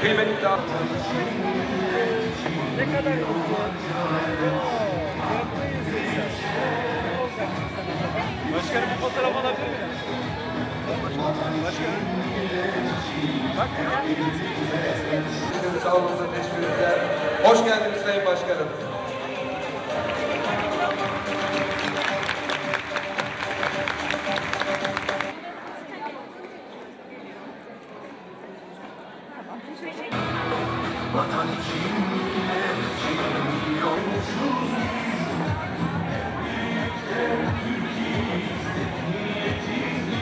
kıymetli daha. Ne kadar başkanım, bu fotoğraf alabilir mi? Başkanım. Bak. Salonumuza teşvik eder. Hoş geldiniz Sayın Başkanım. Vatan için, millet için yolcuyuz biz. En büyük dev Türkiye'yiz, niyetiz biz.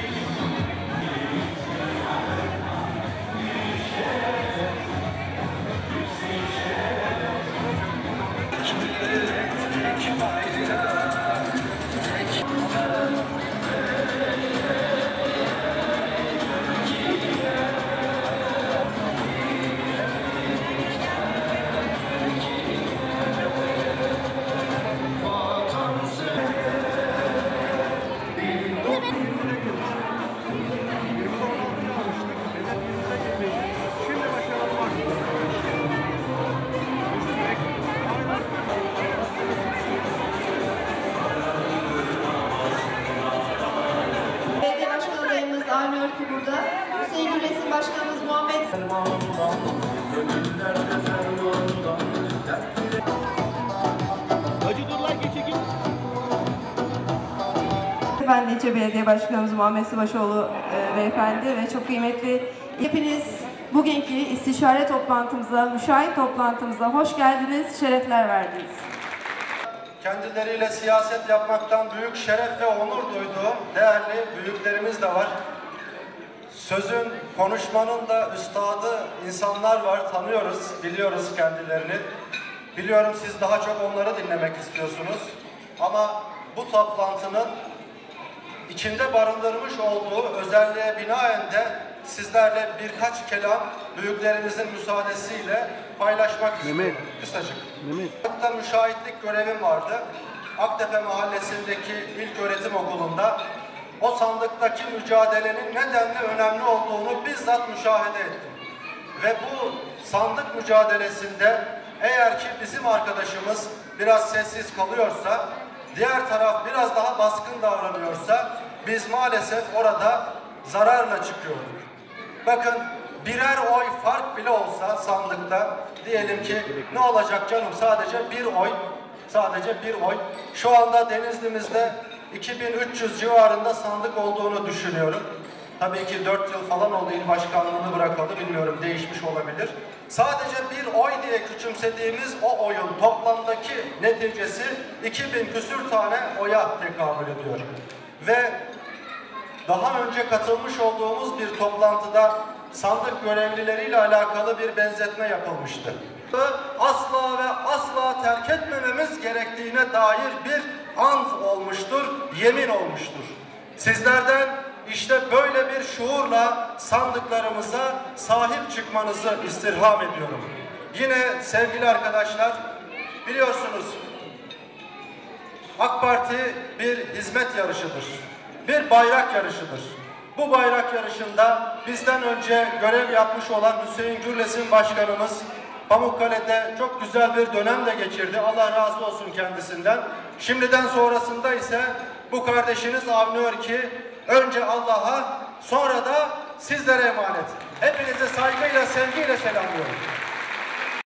Avni Örki burada. Sevgili Resim Başkanımız Muhammed Sübaşoğlu, Belediye Başkanımız Muhammed Sübaşoğlu beyefendi ve çok kıymetli hepiniz bugünkü istişare toplantımıza, müşahit toplantımıza hoş geldiniz, şerefler verdiniz. Kendileriyle siyaset yapmaktan büyük şeref ve onur duyduğum değerli büyüklerimiz de var. Sözün, konuşmanın da üstadı insanlar var, tanıyoruz, biliyoruz kendilerini. Biliyorum siz daha çok onları dinlemek istiyorsunuz. Ama bu toplantının içinde barındırmış olduğu özelliğe binaen de sizlerle birkaç kelam büyüklerimizin müsaadesiyle paylaşmak istiyorum. Kısacık. Hatta müşahitlik görevim vardı. Aktepe Mahallesi'ndeki İlköğretim Okulu'nda o sandıktaki mücadelenin nedenli önemli olduğunu bizzat müşahede ettim. Ve bu sandık mücadelesinde eğer ki bizim arkadaşımız biraz sessiz kalıyorsa, diğer taraf biraz daha baskın davranıyorsa biz maalesef orada zararla çıkıyorduk. Bakın, birer oy fark bile olsa sandıkta, diyelim ki ne olacak canım, sadece bir oy, sadece bir oy. Şu anda Denizli'mizde 2300 civarında sandık olduğunu düşünüyorum. Tabii ki 4 yıl falan oldu il başkanlığını bırakalı, bilmiyorum, değişmiş olabilir. Sadece bir oy diye küçümsediğimiz o oyun toplamdaki neticesi 2000 küsür tane oya tekabül ediyor. Ve daha önce katılmış olduğumuz bir toplantıda sandık görevlileriyle alakalı bir benzetme yapılmıştı. Asla ve asla terk etmememiz gerektiğine dair bir ant olmuştur, yemin olmuştur. Sizlerden işte böyle bir şuurla sandıklarımıza sahip çıkmanızı istirham ediyorum. Yine sevgili arkadaşlar, biliyorsunuz AK Parti bir hizmet yarışıdır. Bir bayrak yarışıdır. Bu bayrak yarışında bizden önce görev yapmış olan Hüseyin Gürles'in başkanımız Pamukkale'de çok güzel bir dönem de geçirdi. Allah razı olsun kendisinden. Şimdiden sonrasında ise bu kardeşiniz Avni Örki önce Allah'a, sonra da sizlere emanet. Hepinize saygıyla, sevgiyle selamlıyorum.